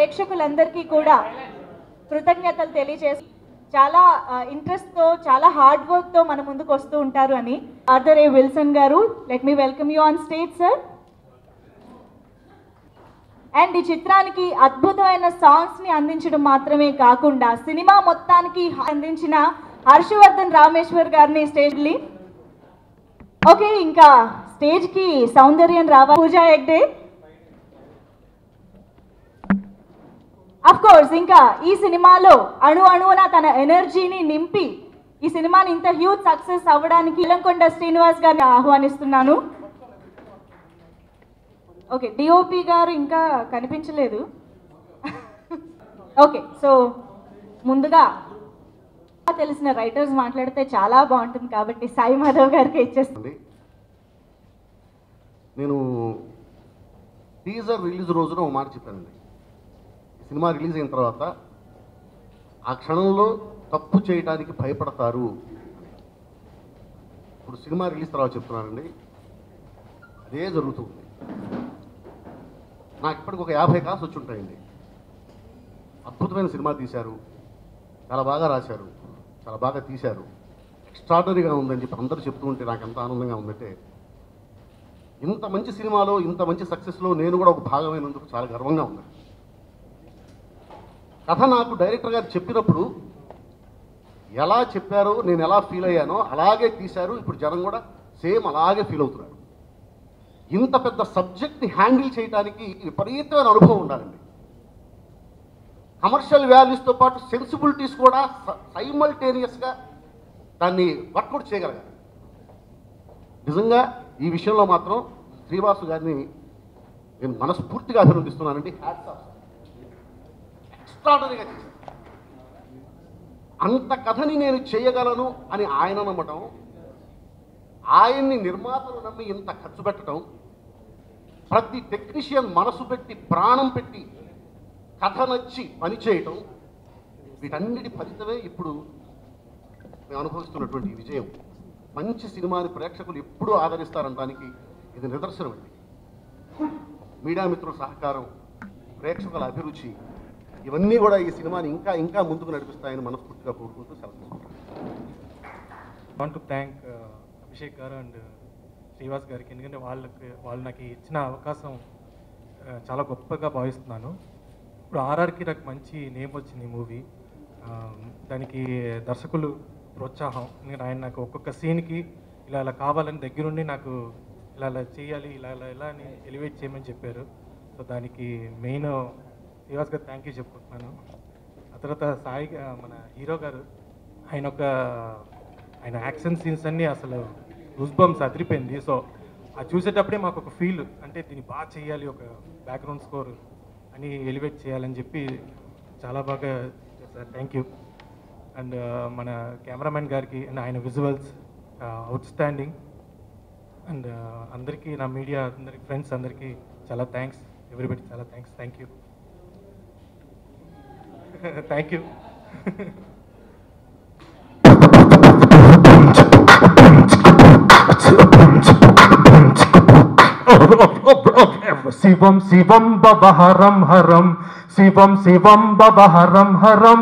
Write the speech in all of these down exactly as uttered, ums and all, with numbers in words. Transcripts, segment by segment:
ప్రేక్షకులందరికీ కూడా కృతజ్ఞతలు తెలియజేసి చాలా ఇంట్రెస్ట్తో చాలా హార్డ్ వర్క్తో మన ముందుకు వస్తూ ఉంటారు అని ఆర్థర్ ఏ విల్సన్ గారు. Let me welcome you on stage sir. And ఈ చిత్రానికి అద్భుతమైన సాంగ్స్ని అందించడం మాత్రమే కాకుండా సినిమా మొత్తానికి అందించిన హర్షవర్ధన్ రామేశ్వర్ గారిని స్టేజ్లీ. ఓకే, ఇంకా స్టేజ్కి సౌందర్యం రావా పూజా హెగ్డే. అఫ్ కోర్స్ ఇంకా ఈ సినిమాలో అణు అణువున తన ఎనర్జీని నింపి ఈ సినిమాని ఇంత హ్యూజ్ సక్సెస్ అవ్వడానికి ఇలంకొండ శ్రీనివాస్ గారిని ఆహ్వానిస్తున్నాను. ఓకే, డిఓపి గారు ఇంకా కనిపించలేదు. ఓకే, సో ముందుగా తెలిసిన రైటర్స్ మాట్లాడితే చాలా బాగుంటుంది కాబట్టి సాయి మాధవ్ గారికి ఇచ్చేస్తుంది. నేను టీజర్ రిలీజ్ రోజున ఒక మాట చెప్పానండి, సినిమా రిలీజ్ అయిన తర్వాత ఆ క్షణంలో తప్పు చేయడానికి భయపడతారు. ఇప్పుడు సినిమా రిలీజ్ తర్వాత చెప్తున్నానండి, అదే జరుగుతుంది. నాకు ఇప్పటికి ఒక యాభై కాల్స్ వచ్చి ఉంటాయండి. అద్భుతమైన సినిమా తీశారు, చాలా బాగా రాశారు, చాలా బాగా తీశారు, ఎక్స్ట్రాడనరీగా ఉందని చెప్పి అందరూ చెప్తూ ఉంటే నాకు ఎంత ఆనందంగా ఉందంటే, ఇంత మంచి సినిమాలో ఇంత మంచి సక్సెస్లో నేను కూడా ఒక భాగమైనందుకు చాలా గర్వంగా ఉంది. కథ నాకు డైరెక్టర్ గారు చెప్పినప్పుడు ఎలా చెప్పారో నేను ఎలా ఫీల్ అయ్యానో అలాగే తీశారు. ఇప్పుడు జనం కూడా సేమ్ అలాగే ఫీల్ అవుతున్నారు. ఇంత పెద్ద సబ్జెక్ట్ని హ్యాండిల్ చేయడానికి విపరీతమైన అనుభవం ఉండాలండి. కమర్షియల్ వాల్యూస్తో పాటు సెన్సిబిలిటీస్ కూడా సైమల్టేనియస్గా దాన్ని వర్కౌట్ చేయగలగాలి. నిజంగా ఈ విషయంలో మాత్రం శ్రీనివాసు గారిని నేను మనస్ఫూర్తిగా అభినందిస్తున్నానండి. హ్యాట్స్ ఆఫ్, ఎక్స్ట్రాడనరీగా చేశాను. అంత కథని నేను చేయగలను అని ఆయన నమ్మటం, ఆయన్ని నిర్మాతలు నమ్మి ఇంత ఖర్చు పెట్టడం, ప్రతి టెక్నీషియన్ మనసు పెట్టి ప్రాణం పెట్టి కథ నచ్చి పనిచేయటం, వీటన్నిటి ఫలితమే ఇప్పుడు మేము అనుభవిస్తున్నటువంటి విజయం. మంచి సినిమాని ప్రేక్షకులు ఎప్పుడూ ఆదరిస్తారనడానికి ఇది నిదర్శనం అండి. మీడియా మిత్రుల సహకారం, ప్రేక్షకుల అభిరుచి, ఇవన్నీ కూడా ఈ సినిమాని ఇంకా ఇంకా ముందుకు నడిపిస్తాయని మనస్ఫూర్తిగా కోరుకుంటూ సెలవు. అభిషేక్ గారు అండ్ శ్రీనివాస్ గారికి, ఎందుకంటే వాళ్ళకి వాళ్ళు నాకు ఇచ్చిన అవకాశం చాలా గొప్పగా భావిస్తున్నాను. ఇప్పుడు ఆర్ఆర్కి నాకు మంచి నేమ్ వచ్చింది మూవీ, దానికి దర్శకులు ప్రోత్సాహం. ఎందుకంటే ఆయన నాకు ఒక్కొక్క సీన్కి ఇలా ఇలా కావాలని దగ్గరుండి నాకు ఇలా ఇలా చేయాలి, ఇలా ఇలా ఇలా అని ఎలివేట్ చేయమని చెప్పారు. సో దానికి మెయిన్ శ్రీనివాస్ గారు థ్యాంక్ యూ చెప్పుకుంటున్నాను. ఆ తర్వాత సాయి మన హీరో గారు, ఆయన ఒక ఆయన యాక్షన్ సీన్స్ అన్నీ అసలు గుస్ బంప్స్ అదిరిపోయింది. సో అది చూసేటప్పుడే మాకు ఒక ఫీల్, అంటే దీన్ని బాగా చేయాలి, ఒక బ్యాక్గ్రౌండ్ స్కోర్ అని ఎలివేట్ చేయాలని చెప్పి చాలా బాగా సార్ థ్యాంక్ యూ. అండ్ మన కెమెరామెన్ గారికి అండ్ ఆయన విజువల్స్ అవుట్ స్టాండింగ్. అండ్ అందరికీ నా మీడియా అందరికి ఫ్రెండ్స్ అందరికీ చాలా థ్యాంక్స్, ఎవ్రీబడి చాలా thanks. Thank you thank you శివం శివం భవ హరం హరం శివం శివం భవ హరం హరం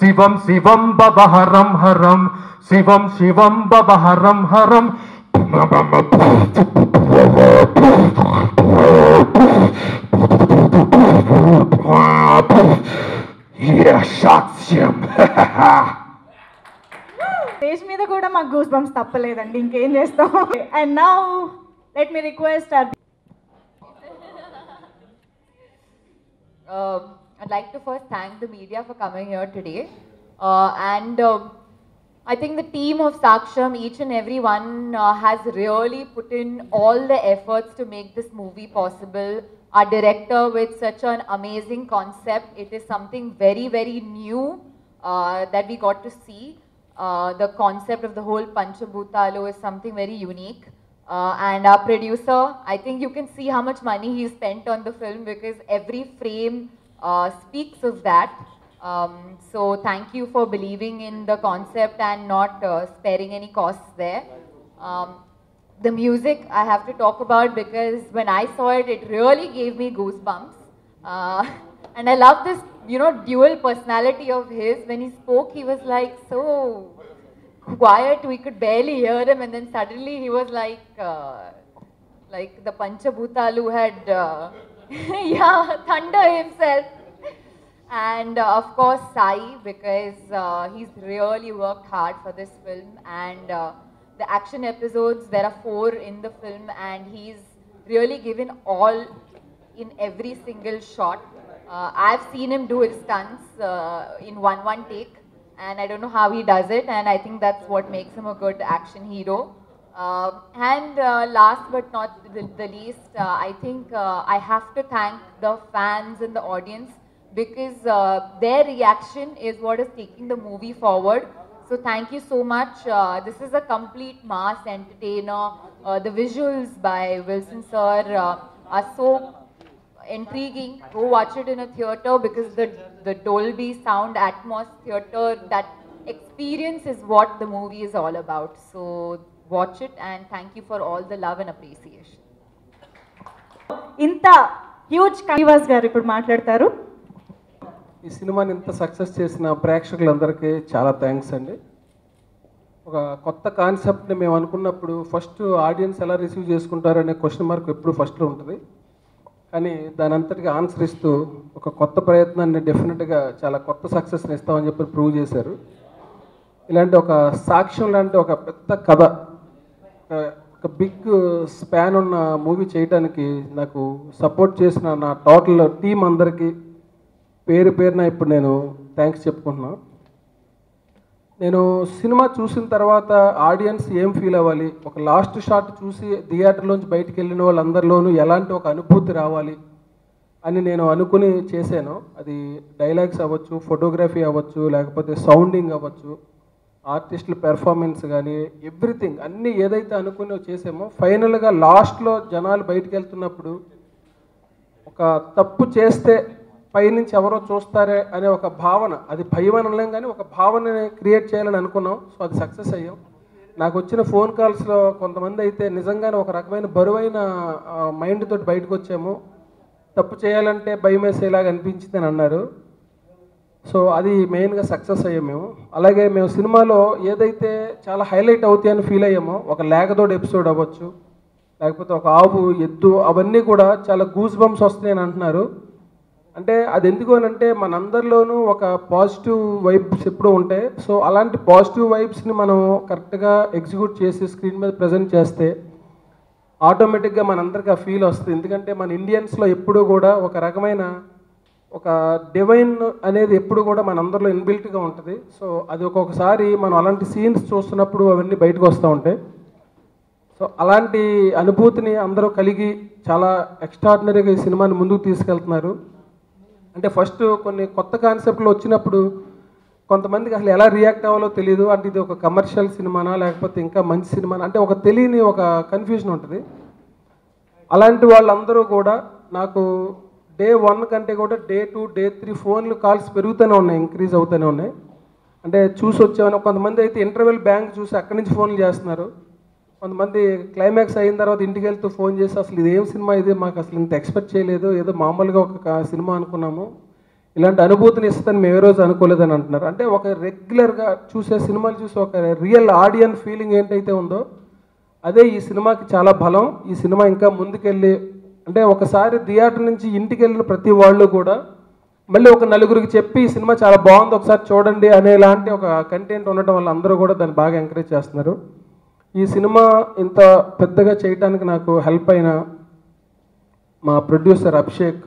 శివం శివం భవ హరం హరం శివం శివం భవ హరం హరం. సాక్ష్యం స్టేజ్ మీద కూడా మాకు గూస్ బంప్స్ తప్పలేదండి, ఇంకేం చేస్తాం. And now let me request అర్బి. Uh, I'd like to first thank the media for coming here today, uh, and uh, I think the team of Saakshyam, each and every one uh, has really put in all the efforts to make this movie possible. Our director with such an amazing concept, it is something very very new uh, that we got to see. Uh, the concept of the whole Panchabhutalo is something very unique. Uh, and our producer, I think you can see how much money he spent on the film because every frame uh, speaks of that. Um, so thank you for believing in the concept and not uh, sparing any costs there. Um, the music I have to talk about because when I saw it, it really gave me goosebumps. Uh, And I love this, you know, dual personality of his. When he spoke, he was like so quiet, we could barely hear him, and then suddenly he was like, uh, like the Panchabhutalo had, uh, yeah, thunder himself. And uh, of course, Sai, because uh, he's really worked hard for this film. And uh, the action episodes, there are four in the film, and he's really given all in every single shot. Uh, I've seen him do his stunts uh, in one one take, and I don't know how he does it, and I think that's what makes him a good action hero. Uh, and uh, last but not the, the least, uh, I think uh, I have to thank the fans and the audience, because uh, their reaction is what is taking the movie forward. So thank you so much. Uh, this is a complete mass entertainer. Uh, the visuals by Wilson sir uh, are so intriguing. Go watch it in a theatre, because the, the Dolby sound, Atmos theatre, that experience is what the movie is all about. So watch it, and thank you for all the love and appreciation. Inta huge Srinivas garu ippudu maatladtaru. ఈ సినిమాని ఇంత success చేసిన ప్రేక్షకులందరికీ చాలా thanks అండి. ఒక కొత్త కాన్సెప్ట్ని మేము అనుకున్నప్పుడు ఫస్ట్ ఆడియన్స్ ఎలా రిసీవ్ చేసుకుంటారు అనే క్వశ్చన్ మార్క్ ఎప్పుడు ఫస్ట్లో ఉంటుంది, కానీ దాని అంతటికి ఆన్సర్ ఇస్తూ ఒక కొత్త ప్రయత్నాన్ని డెఫినెట్గా చాలా కొత్త సక్సెస్ని ఇస్తామని చెప్పి ప్రూవ్ చేశారు. ఇలాంటి ఒక సాక్ష్యం లాంటి ఒక పెద్ద కథ, ఒక బిగ్ స్పాన్ ఉన్న మూవీ చేయడానికి నాకు సపోర్ట్ చేసిన నా టోటల్ టీం అందరికీ పేరు పేరున ఇప్పుడు నేను థ్యాంక్స్ చెప్పుకుంటున్నాను. నేను సినిమా చూసిన తర్వాత ఆడియన్స్ ఏం ఫీల్ అవ్వాలి, ఒక లాస్ట్ షాట్ చూసి థియేటర్లోంచి బయటకు వెళ్ళిన వాళ్ళందరిలోనూ ఎలాంటి ఒక అనుభూతి రావాలి అని నేను అనుకుని చేశాను. అది డైలాగ్స్ అవ్వచ్చు, ఫోటోగ్రఫీ అవ్వచ్చు, లేకపోతే సౌండింగ్ అవ్వచ్చు, ఆర్టిస్టుల పెర్ఫార్మెన్స్ కానీ ఎవ్రీథింగ్ అన్నీ ఏదైతే అనుకుని చేసామో ఫైనల్గా లాస్ట్లో జనాలు బయటకు వెళ్తున్నప్పుడు ఒక తప్పు చేస్తే పైనుంచి ఎవరో చూస్తారే అనే ఒక భావన, అది భయం అనలేం కానీ ఒక భావనని క్రియేట్ చేయాలని అనుకున్నాం. సో అది సక్సెస్ అయ్యాం. నాకు వచ్చిన ఫోన్ కాల్స్లో కొంతమంది అయితే నిజంగానే ఒక రకమైన బరువైన మైండ్ తోటి బయటకు వచ్చాము, తప్పు చేయాలంటే భయం వేసేలాగా అనిపించింది అని అన్నారు. సో అది మెయిన్గా సక్సెస్ అయ్యాం మేము. అలాగే మేము సినిమాలో ఏదైతే చాలా హైలైట్ అవుతాయని ఫీల్ అయ్యామో, ఒక లేగదోడు ఎపిసోడ్ అవ్వచ్చు, లేకపోతే ఒక ఆవు ఎద్దు, అవన్నీ కూడా చాలా గూస్ బంప్స్ వస్తాయి అని అంటున్నారు. అంటే అది ఎందుకు అని అంటే మనందరిలోనూ ఒక పాజిటివ్ వైబ్స్ ఎప్పుడూ ఉంటాయి. సో అలాంటి పాజిటివ్ వైబ్స్ని మనం కరెక్ట్గా ఎగ్జిక్యూట్ చేసి స్క్రీన్ మీద ప్రజెంట్ చేస్తే ఆటోమేటిక్గా మనందరికీ ఆ ఫీల్ వస్తుంది. ఎందుకంటే మన ఇండియన్స్లో ఎప్పుడూ కూడా ఒక రకమైన ఒక డివైన్ అనేది ఎప్పుడు కూడా మనందరిలో ఇన్బిల్ట్గా ఉంటుంది. సో అది ఒక్కొక్కసారి మనం అలాంటి సీన్స్ చూస్తున్నప్పుడు అవన్నీ బయటకు వస్తూ ఉంటాయి. సో అలాంటి అనుభూతిని అందరూ కలిగి చాలా ఎక్స్ట్రాడినరీగా ఈ సినిమాని ముందుకు తీసుకెళ్తున్నారు. అంటే ఫస్ట్ కొన్ని కొత్త కాన్సెప్ట్లు వచ్చినప్పుడు కొంతమందికి అసలు ఎలా రియాక్ట్ అవ్వాలో తెలియదు, అంటే ఇది ఒక కమర్షియల్ సినిమానా లేకపోతే ఇంకా మంచి సినిమానా అంటే ఒక తెలియని ఒక కన్ఫ్యూజన్ ఉంటుంది. అలాంటి వాళ్ళందరూ కూడా నాకు డే వన్ కంటే కూడా డే టూ డే త్రీ ఫోన్లు కాల్స్ పెరుగుతూనే ఉన్నాయి, ఇంక్రీజ్ అవుతూనే ఉన్నాయి. అంటే చూసి వచ్చేవని కొంతమంది అయితే ఇంటర్వెల్ బ్యాంక్ చూసి అక్కడి నుంచి ఫోన్లు చేస్తున్నారు, కొంతమంది క్లైమాక్స్ అయిన తర్వాత ఇంటికి వెళ్తూ ఫోన్ చేసి అసలు ఇదేం సినిమా ఇది, మాకు అసలు ఇంత ఎక్స్పెక్ట్ చేయలేదు, ఏదో మామూలుగా ఒక సినిమా అనుకున్నాము, ఇలాంటి అనుభూతిని ఇస్తుందని మేము ఏ రోజు అనుకోలేదని అంటున్నారు. అంటే ఒక రెగ్యులర్గా చూసే సినిమాలు చూసి ఒక రియల్ ఆడియన్స్ ఫీలింగ్ ఏంటైతే ఉందో అదే ఈ సినిమాకి చాలా బలం. ఈ సినిమా ఇంకా ముందుకెళ్ళి అంటే ఒకసారి థియేటర్ నుంచి ఇంటికి వెళ్ళిన ప్రతి వాళ్ళు కూడా మళ్ళీ ఒక నలుగురికి చెప్పి ఈ సినిమా చాలా బాగుంది ఒకసారి చూడండి అనేలాంటి ఒక కంటెంట్ ఉండటం వల్ల అందరూ కూడా దాన్ని బాగా ఎంకరేజ్ చేస్తున్నారు. ఈ సినిమా ఇంత పెద్దగా చేయడానికి నాకు హెల్ప్ అయిన మా ప్రొడ్యూసర్ అభిషేక్,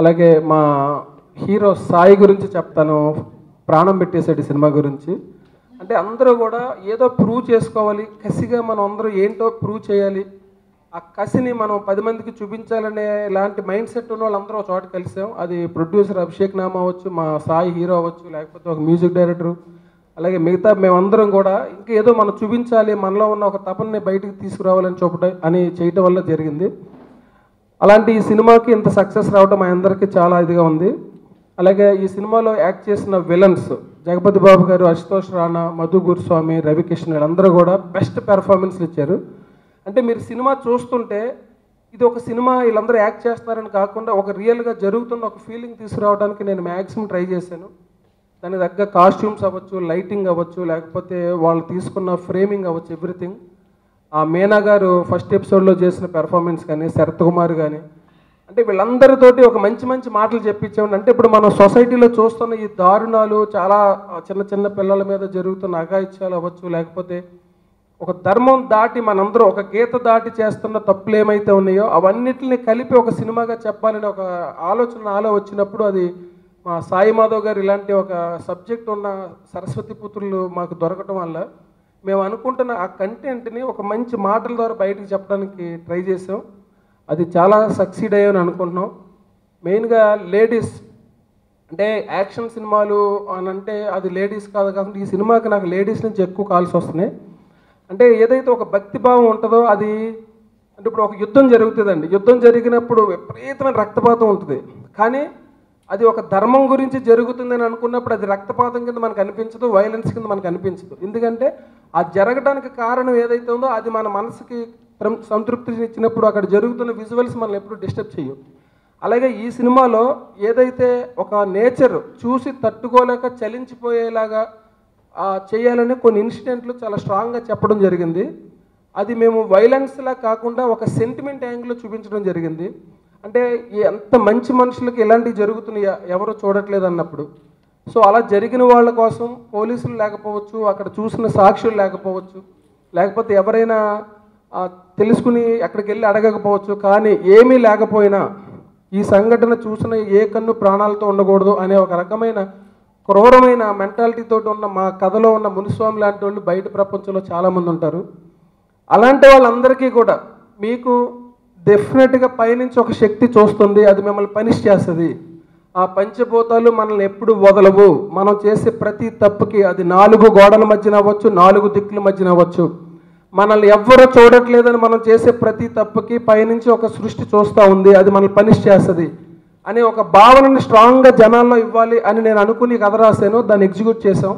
అలాగే మా హీరో సాయి గురించి చెప్తాను. ప్రాణం పెట్టేశాడు ఈ సినిమా గురించి. అంటే అందరూ కూడా ఏదో ప్రూవ్ చేసుకోవాలి, కసిగా మనం అందరూ ఏంటో ప్రూవ్ చేయాలి, ఆ కసిని మనం పది మందికి చూపించాలనే ఇలాంటి మైండ్ సెట్ ఉన్న వాళ్ళందరూ ఒక చోట కలిసాం. అది ప్రొడ్యూసర్ అభిషేక్ నామ అవ్వచ్చు, మా సాయి హీరో అవ్వచ్చు, లేకపోతే ఒక మ్యూజిక్ డైరెక్టరు, అలాగే మిగతా మేమందరం కూడా ఇంకా ఏదో మనం చూపించాలి, మనలో ఉన్న ఒక తపనని బయటకు తీసుకురావాలని చూపడం అని చేయటం వల్ల జరిగింది. అలాంటి ఈ సినిమాకి ఇంత సక్సెస్ రావడం మా అందరికీ చాలా ఇదిగా ఉంది. అలాగే ఈ సినిమాలో యాక్ట్ చేసిన విలన్స్ జగపతి బాబు గారు, అశుతోష్ రాణా, మధు గురుస్వామి, రవికృష్ణ వీళ్ళందరూ కూడా బెస్ట్ పెర్ఫార్మెన్స్లు ఇచ్చారు. అంటే మీరు సినిమా చూస్తుంటే ఇది ఒక సినిమా వీళ్ళందరూ యాక్ట్ చేస్తున్నారని కాకుండా ఒక రియల్గా జరుగుతున్న ఒక ఫీలింగ్ తీసుకురావడానికి నేను మ్యాక్సిమం ట్రై చేశాను. దానికి తగ్గ కాస్ట్యూమ్స్ అవ్వచ్చు, లైటింగ్ అవ్వచ్చు, లేకపోతే వాళ్ళు తీసుకున్న ఫ్రేమింగ్ అవ్వచ్చు, ఎవ్రీథింగ్. ఆ మీనా గారు ఫస్ట్ ఎపిసోడ్లో చేసిన పెర్ఫార్మెన్స్ కానీ, శరత్ కుమార్ కానీ, అంటే వీళ్ళందరితోటి ఒక మంచి మంచి మాటలు చెప్పించామని. అంటే ఇప్పుడు మనం సొసైటీలో చూస్తున్న ఈ దారుణాలు, చాలా చిన్న చిన్న పిల్లల మీద జరుగుతున్న అఘాయిత్యాలు అవ్వచ్చు, లేకపోతే ఒక ధర్మం దాటి మనందరూ ఒక గీత దాటి చేస్తున్న తప్పులు ఏమైతే ఉన్నాయో అవన్నిటిని కలిపి ఒక సినిమాగా చెప్పాలని ఒక ఆలోచన నాలో వచ్చినప్పుడు, అది మా సాయి మాధవ్ గారు ఇలాంటి ఒక సబ్జెక్ట్ ఉన్న సరస్వతి పుత్రులు మాకు దొరకటం వల్ల మేము అనుకుంటున్న ఆ కంటెంట్ని ఒక మంచి మాటల ద్వారా బయటకు చెప్పడానికి ట్రై చేసాం. అది చాలా సక్సీడ్ అయ్యామని అనుకుంటున్నాం. మెయిన్గా లేడీస్ అంటే యాక్షన్ సినిమాలు అని అంటే అది లేడీస్ కాదు, కాకుండా ఈ సినిమాకి నాకు లేడీస్ నుంచి ఎక్కువ కాల్స్ వస్తున్నాయి. అంటే ఏదైతే ఒక భక్తిభావం ఉంటుందో అది, అంటే ఇప్పుడు ఒక యుద్ధం జరుగుతుందండి, యుద్ధం జరిగినప్పుడు విపరీతమైన రక్తపాతం ఉంటుంది, కానీ అది ఒక ధర్మం గురించి జరుగుతుందని అనుకున్నప్పుడు అది రక్తపాతం కింద మనకు అనిపించదు, వైలెన్స్ కింద మనకు అనిపించదు. ఎందుకంటే ఆ జరగడానికి కారణం ఏదైతే ఉందో అది మన మనసుకి సంతృప్తిని ఇచ్చినప్పుడు అక్కడ జరుగుతున్న విజువల్స్ మనం ఎప్పుడు డిస్టర్బ్ చేయవు. అలాగే ఈ సినిమాలో ఏదైతే ఒక నేచర్ చూసి తట్టుకోలేక చలించిపోయేలాగా చేయాలని కొన్ని ఇన్సిడెంట్లు చాలా స్ట్రాంగ్గా చెప్పడం జరిగింది. అది మేము వైలెన్స్లా కాకుండా ఒక సెంటిమెంట్ యాంగిల్లో చూపించడం జరిగింది. అంటే ఎంత మంచి మనుషులకి ఇలాంటివి జరుగుతున్నాయా, ఎవరు చూడట్లేదు అన్నప్పుడు, సో అలా జరిగిన వాళ్ళ కోసం పోలీసులు లేకపోవచ్చు, అక్కడ చూసిన సాక్షులు లేకపోవచ్చు, లేకపోతే ఎవరైనా తెలుసుకుని అక్కడికి వెళ్ళి అడగకపోవచ్చు, కానీ ఏమీ లేకపోయినా ఈ సంఘటన చూసిన ఏ కన్ను ప్రాణాలతో ఉండకూడదు అనే ఒక రకమైన క్రూరమైన మెంటాలిటీతో ఉన్న మా కథలో ఉన్న మునిస్వామి లాంటి వాళ్ళు బయట ప్రపంచంలో చాలామంది ఉంటారు. అలాంటి వాళ్ళందరికీ కూడా మీకు డెఫినెట్గా పైనుంచి ఒక శక్తి చూస్తుంది, అది మిమ్మల్ని పనిష్ చేస్తుంది. ఆ పంచభూతాలు మనల్ని ఎప్పుడు వదలవు. మనం చేసే ప్రతి తప్పుకి, అది నాలుగు గోడల మధ్యన అవ్వచ్చు, నాలుగు దిక్కుల మధ్యన అవ్వచ్చు, మనల్ని ఎవ్వరూ చూడట్లేదని మనం చేసే ప్రతి తప్పుకి పైనుంచి ఒక సృష్టి చూస్తూ ఉంది, అది మనల్ని పనిష్ చేస్తుంది అనే ఒక భావనని స్ట్రాంగ్గా జనాల్లో ఇవ్వాలి అని నేను అనుకుని కథ రాశాను. దాన్ని ఎగ్జిక్యూట్ చేసాం,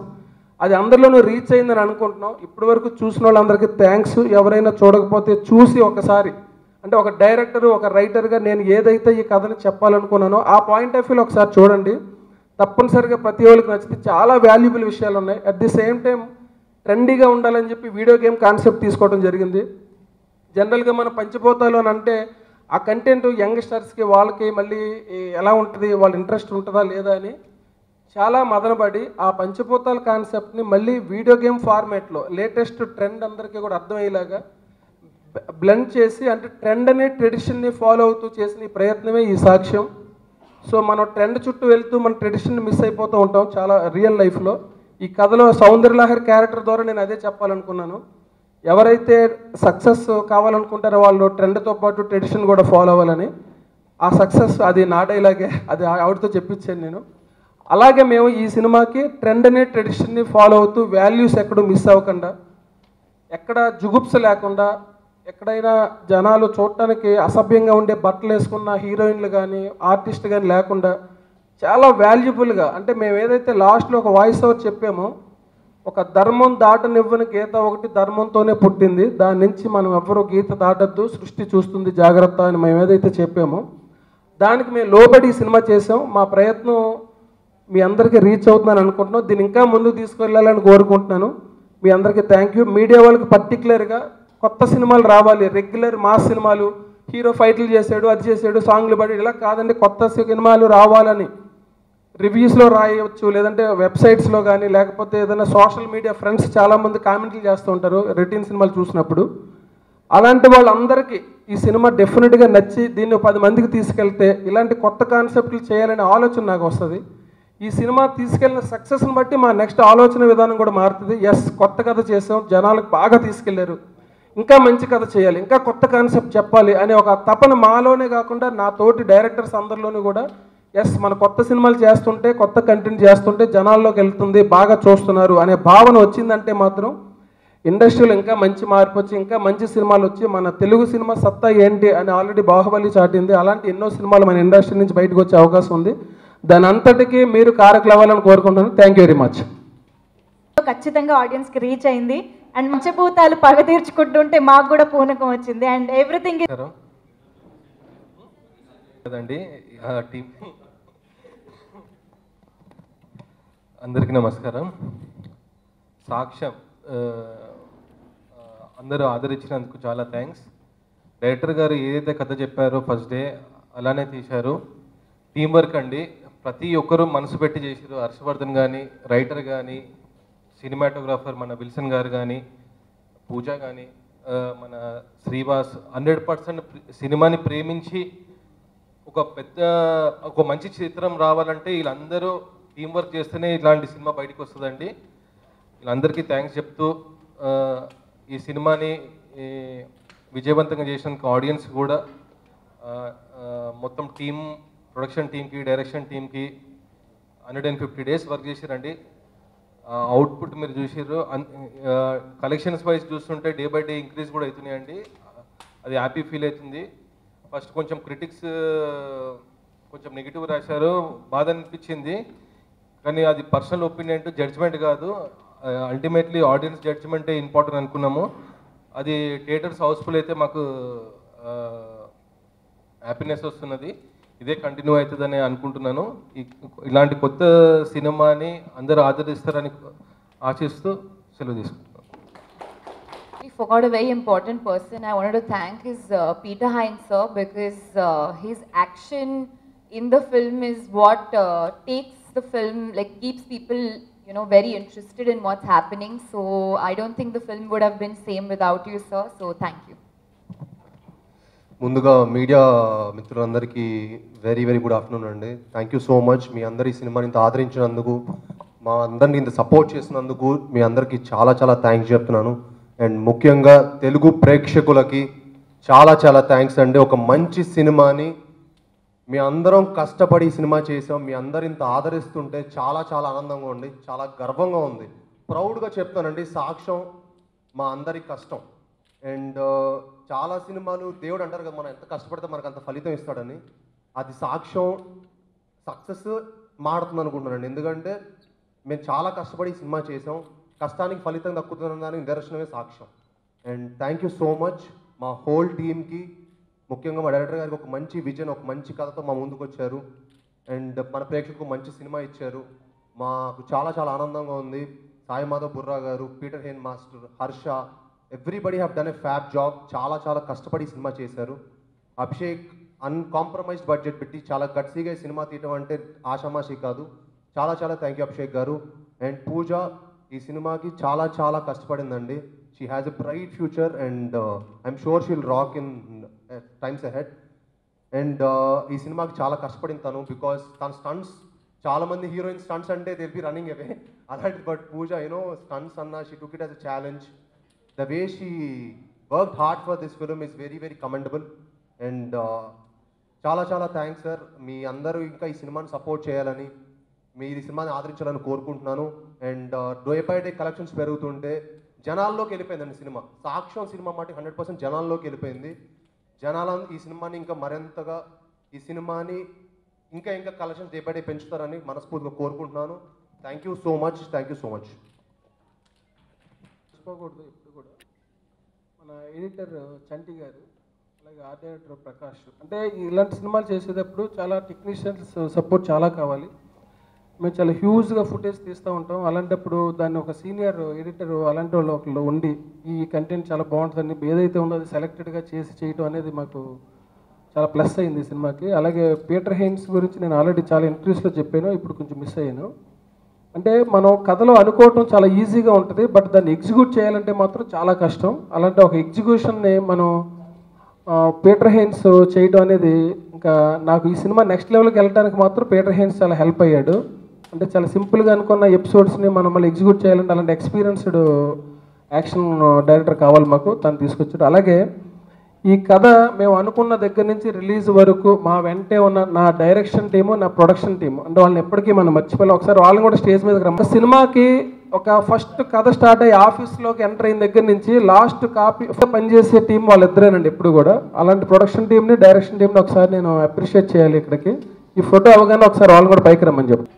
అది అందరిలోనూ రీచ్ అయిందని అనుకుంటున్నాం. ఇప్పటి వరకు చూసిన వాళ్ళందరికీ థ్యాంక్స్. ఎవరైనా చూడకపోతే చూసి ఒకసారి, అంటే ఒక డైరెక్టర్ ఒక రైటర్గా నేను ఏదైతే ఈ కథను చెప్పాలనుకున్నానో ఆ పాయింట్ ఆఫ్ వ్యూలో ఒకసారి చూడండి. తప్పనిసరిగా ప్రతి వాళ్ళకి నచ్చితే చాలా వాల్యుబుల్ విషయాలు ఉన్నాయి. అట్ ది సేమ్ టైం ట్రెండీగా ఉండాలని చెప్పి వీడియో గేమ్ కాన్సెప్ట్ తీసుకోవడం జరిగింది. జనరల్గా మన పంచభూతాలు అని అంటే ఆ కంటెంట్ యంగ్స్టర్స్కి వాళ్ళకి మళ్ళీ ఎలా ఉంటుంది, వాళ్ళ ఇంట్రెస్ట్ ఉంటుందా లేదా అని చాలా మదనపడి ఆ పంచభూతాల కాన్సెప్ట్ని మళ్ళీ వీడియో గేమ్ ఫార్మేట్లో లేటెస్ట్ ట్రెండ్ అందరికీ కూడా అర్థమయ్యేలాగా బ్లెండ్ చేసి, అంటే ట్రెండ్ అనే ట్రెడిషన్ని ఫాలో అవుతూ చేసిన ఈ ప్రయత్నమే ఈ సాక్ష్యం. సో మనం ట్రెండ్ చుట్టూ వెళ్తూ మన ట్రెడిషన్ మిస్ అయిపోతూ ఉంటాం చాలా రియల్ లైఫ్లో. ఈ కథలో సౌందర్యలహరి క్యారెక్టర్ ద్వారా నేను అదే చెప్పాలనుకున్నాను. ఎవరైతే సక్సెస్ కావాలనుకుంటారో వాళ్ళు ట్రెండ్తో పాటు ట్రెడిషన్ కూడా ఫాలో అవ్వాలని. ఆ సక్సెస్ అది నాడేలాగే, అది ఆవిడతో చెప్పించాను నేను. అలాగే మేము ఈ సినిమాకి ట్రెండ్ అనే ట్రెడిషన్ని ఫాలో అవుతూ వాల్యూస్ ఎక్కడో మిస్ అవ్వకుండా, ఎక్కడ జుగుప్స లేకుండా, ఎక్కడైనా జనాలు చూడటానికి అసభ్యంగా ఉండే బట్టలు వేసుకున్న హీరోయిన్లు కానీ ఆర్టిస్ట్ కానీ లేకుండా చాలా వాల్యుబుల్గా, అంటే మేము ఏదైతే లాస్ట్లో ఒక వాయిస్ ఓవర్ చెప్పామో, ఒక ధర్మం దాటనివ్వని గీత ఒకటి ధర్మంతోనే పుట్టింది, దాని నుంచి మనం ఎవ్వరూ గీత దాటద్దు, సృష్టి చూస్తుంది జాగ్రత్త అని మేము ఏదైతే చెప్పామో దానికి మేము లోబడి సినిమా చేసాం. మా ప్రయత్నం మీ అందరికీ రీచ్ అవుతుందని అనుకుంటున్నాం. దీన్ని ఇంకా ముందుకు తీసుకువెళ్ళాలని కోరుకుంటున్నాను. మీ అందరికీ థ్యాంక్ యూ. మీడియా వాళ్ళకి పర్టికులర్గా కొత్త సినిమాలు రావాలి, రెగ్యులర్ మాస్ సినిమాలు హీరో ఫైట్లు చేసాడు, అది చేసాడు, సాంగ్లు పాడి ఇలా కాదండి, కొత్త సినిమాలు రావాలని రివ్యూస్లో రాయవచ్చు, లేదంటే వెబ్సైట్స్లో కానీ, లేకపోతే ఏదైనా సోషల్ మీడియా ఫ్రెండ్స్ చాలామంది కామెంట్లు చేస్తూ ఉంటారు రిటర్న్ సినిమాలు చూసినప్పుడు. అలాంటి వాళ్ళందరికీ ఈ సినిమా డెఫినెట్గా నచ్చి దీన్ని పది మందికి తీసుకెళ్తే ఇలాంటి కొత్త కాన్సెప్ట్లు చేయాలనే ఆలోచన నాకు వస్తుంది. ఈ సినిమా తీసుకెళ్ళిన సక్సెస్ని బట్టి మా నెక్స్ట్ ఆలోచన విధానం కూడా మారుతుంది. ఎస్, కొత్త కథ చేసాం, జనాలకు బాగా తీసుకెళ్లారు, ఇంకా మంచి కథ చేయాలి, ఇంకా కొత్త కాన్సెప్ట్ చెప్పాలి అనే ఒక తపన మాలోనే కాకుండా నా తోటి డైరెక్టర్స్ అందరిలోనూ కూడా, ఎస్ మన కొత్త సినిమాలు చేస్తుంటే, కొత్త కంటెంట్ చేస్తుంటే జనాల్లోకి వెళ్తుంది, బాగా చూస్తున్నారు అనే భావన వచ్చిందంటే మాత్రం ఇండస్ట్రీలో ఇంకా మంచి మార్పు వచ్చి, ఇంకా మంచి సినిమాలు వచ్చి, మన తెలుగు సినిమా సత్తా ఏంటి అని ఆల్రెడీ బాహుబలి చాటింది. అలాంటి ఎన్నో సినిమాలు మన ఇండస్ట్రీ నుంచి బయటకు వచ్చే అవకాశం ఉంది. దాని అంతటికీ మీరు కారకులు అవ్వాలని కోరుకుంటున్నాను. Thank you very much. ఖచ్చితంగా ఆడియన్స్కి రీచ్ అయింది అండ్ పంచభూతాలు పగ తీర్చుకుంటుంటే మాకు కూడా పూనకం వచ్చింది అండ్ ఎవ్రీథింగ్. కదండి ఆ టీం అందరికీ నమస్కారం. సాక్ష్యం అందరూ ఆదరించినందుకు చాలా థ్యాంక్స్. డైరెక్టర్ గారు ఏదైతే కథ చెప్పారో ఫస్ట్ డే అలానే తీశారు. టీం వర్క్ అండి, ప్రతి ఒక్కరూ మనసు పెట్టి చేశారు. హర్షవర్ధన్ కానీ, రైటర్ కానీ, సినిమాటోగ్రాఫర్ మన విల్సన్ గారు కానీ, పూజ కానీ, మన శ్రీనివాస్ హండ్రెడ్ పర్సెంట్ సినిమాని ప్రేమించి ఒక పెద్ద ఒక మంచి చిత్రం రావాలంటే వీళ్ళందరూ టీం వర్క్ చేస్తేనే ఇలాంటి సినిమా బయటకు వస్తుందండి. వీళ్ళందరికీ థ్యాంక్స్ చెప్తూ ఈ సినిమాని విజయవంతంగా చేసినందుకు ఆడియన్స్ కూడా, మొత్తం టీం, ప్రొడక్షన్ టీంకి, డైరెక్షన్ టీంకి hundred and fifty days work చేశారండి. అవుట్పుట్ మీరు చూసారు. కలెక్షన్స్ వైజ్ చూస్తుంటే డే బై డే ఇంక్రీజ్ కూడా అవుతున్నాయండి. అది హ్యాపీ ఫీల్ అవుతుంది. ఫస్ట్ కొంచెం క్రిటిక్స్ కొంచెం నెగిటివ్ రాశారు, బాధ అనిపించింది. కానీ అది పర్సనల్ ఒపీనియన్, జడ్జ్మెంట్ కాదు. అల్టిమేట్లీ ఆడియన్స్ జడ్జ్మెంటే ఇంపార్టెంట్ అనుకున్నాము. అది థియేటర్స్ హౌస్ఫుల్ అయితే మాకు హ్యాపీనెస్ వస్తున్నది. ఇదే కంటిన్యూ అవుతుందని అనుకుంటున్నాను. ఇలాంటి కొత్త సినిమాని అందరూ ఆదరిస్తారని ఆశిస్తూ సెలవు తీసుకుంటాను. We forgot a very important person. I wanted to thank his uh, Peter Hines sir, because uh, his action in the film is what uh, takes the film, like keeps people, you know, very interested in what's happening. So I don't think the film would have been same without you sir. So thank you. Munduga media mitrulandariki very very good afternoon andi. Thank you so much. Me andari cinema ni aadharinchinanduku, ma andarni inta support chesinanduku me andariki chaala chaala thanks cheptunanu. And ముఖ్యంగా తెలుగు ప్రేక్షకులకి చాలా చాలా thanks అండి. ఒక మంచి సినిమాని మీ అందరం కష్టపడి సినిమా చేసాం. మీ అందరు ఇంత ఆదరిస్తుంటే చాలా చాలా ఆనందంగా ఉంది, చాలా గర్వంగా ఉంది. ప్రౌడ్గా చెప్తానండి, సాక్ష్యం మా అందరి కష్టం. అండ్ చాలా సినిమాలు దేవుడు అంటారు కదా, మనం ఎంత కష్టపడితే మనకు అంత ఫలితం ఇస్తాడని. అది సాక్ష్యం సక్సెస్ మాడుతుంది అనుకుంటున్నానండి. ఎందుకంటే మేము చాలా కష్టపడి సినిమా చేసాం, కష్టానికి ఫలితం దక్కుతుందని నిదర్శనమే సాక్ష్యం. And thank you so much మా హోల్ టీమ్కి, ముఖ్యంగా మా డైరెక్టర్ గారికి. ఒక మంచి విజన్, ఒక మంచి కథతో మా ముందుకు వచ్చారు అండ్ మన ప్రేక్షకులకు మంచి సినిమా ఇచ్చారు. మాకు చాలా చాలా ఆనందంగా ఉంది. సాయి మాధవ్ బుర్రా గారు, Peter Hein master, Harsha, everybody have done a fab job. చాలా చాలా కష్టపడి సినిమా చేశారు. అభిషేక్ అన్కాంప్రమైజ్డ్ బడ్జెట్ పెట్టి చాలా గట్సీగా సినిమా తీయటం అంటే ఆషామాషి కాదు. చాలా చాలా థ్యాంక్ యూ అభిషేక్ గారు. అండ్ పూజ ఈ సినిమాకి చాలా చాలా కష్టపడిందండి. She has a bright future and I'm sure she'll rock in times ahead. And ఈ సినిమాకి చాలా కష్టపడింది తను, బికాస్ తన స్టంట్స్, చాలామంది హీరోయిన్ స్టంట్స్ అంటే దే బి రన్నింగ్ అవే అలాంటి, బట్ పూజ యూనో స్టంట్స్ అన్న she took it as a challenge. The way she work hard for this film is very very commendable. And చాలా చాలా థ్యాంక్స్ సార్. మీ అందరూ ఇంకా ఈ సినిమాని సపోర్ట్ చేయాలని, మీరు ఈ సినిమాని ఆదరించాలని కోరుకుంటున్నాను. And day by day collections పెరుగుతుంటే జనాల్లోకి వెళ్ళిపోయిందండి సినిమా. సాక్ష్యం సినిమా మాట హండ్రెడ్ పర్సెంట్ జనాల్లోకి వెళ్ళిపోయింది. జనాల ఈ సినిమాని ఇంకా మరింతగా, ఈ సినిమాని ఇంకా ఇంకా కలెక్షన్స్ డే బై డే పెంచుతారని మనస్ఫూర్తిగా కోరుకుంటున్నాను. Thank you so much, thank you so much. మర్చిపోకూడదు, ఇప్పుడు కూడా మన ఎడిటర్ చంటి గారు, అలాగే ఆర్ట్ డైరెక్టర్ ప్రకాష్. అంటే ఇలాంటి సినిమాలు చేసేటప్పుడు చాలా టెక్నీషియన్స్ సపోర్ట్ చాలా కావాలి. మేము చాలా హ్యూజ్గా ఫుటేజ్ తీస్తూ ఉంటాం. అలాంటప్పుడు దాన్ని ఒక సీనియర్ ఎడిటర్ అలాంటి వాళ్ళు ఒకళ్ళు ఉండి ఈ కంటెంట్ చాలా బాగుంటుందని ఏదైతే ఉందో అది సెలెక్టెడ్గా చేసి చేయడం అనేది మాకు చాలా ప్లస్ అయింది సినిమాకి. అలాగే పీటర్ హైన్స్ గురించి నేను ఆల్రెడీ చాలా ఇంట్రెస్ట్లో చెప్పాను, ఇప్పుడు కొంచెం మిస్ అయ్యాను. అంటే మనం కథలో అనుకోవటం చాలా ఈజీగా ఉంటుంది, బట్ దాన్ని ఎగ్జిక్యూట్ చేయాలంటే మాత్రం చాలా కష్టం. అలాంటి ఒక ఎగ్జిక్యూషన్ని మనం పీటర్ హైన్స్ చేయడం అనేది, ఇంకా నాకు ఈ సినిమా నెక్స్ట్ లెవెల్కి వెళ్ళడానికి మాత్రం పీటర్ హైన్స్ చాలా హెల్ప్ అయ్యాడు. అంటే చాలా సింపుల్గా అనుకున్న ఎపిసోడ్స్ని మనం మళ్ళీ ఎగ్జిక్యూట్ చేయాలంటే అలాంటి ఎక్స్పీరియన్స్డ్ యాక్షన్ డైరెక్టర్ కావాలి మాకు, తను తీసుకొచ్చాడు. అలాగే ఈ కథ మేము అనుకున్న దగ్గర నుంచి రిలీజ్ వరకు మా వెంటే ఉన్న నా డైరెక్షన్ టీము, నా ప్రొడక్షన్ టీము, అంటే వాళ్ళని ఎప్పటికీ మనం మర్చిపోలే. ఒకసారి వాళ్ళని కూడా స్టేజ్ మీదకి రమ్మ. సినిమాకి ఒక ఫస్ట్ కథ స్టార్ట్ అయ్యి ఆఫీస్లోకి ఎంటర్ అయిన దగ్గర నుంచి లాస్ట్ కాపీ పనిచేసే టీం వాళ్ళిద్దరేనండి ఎప్పుడు కూడా. అలాంటి ప్రొడక్షన్ టీంని, డైరెక్షన్ టీంని ఒకసారి నేను అప్రిషియేట్ చేయాలి. ఇక్కడికి ఈ ఫోటో అవగానే ఒకసారి వాళ్ళని కూడా పైకి రమ్మని చెప్పాను.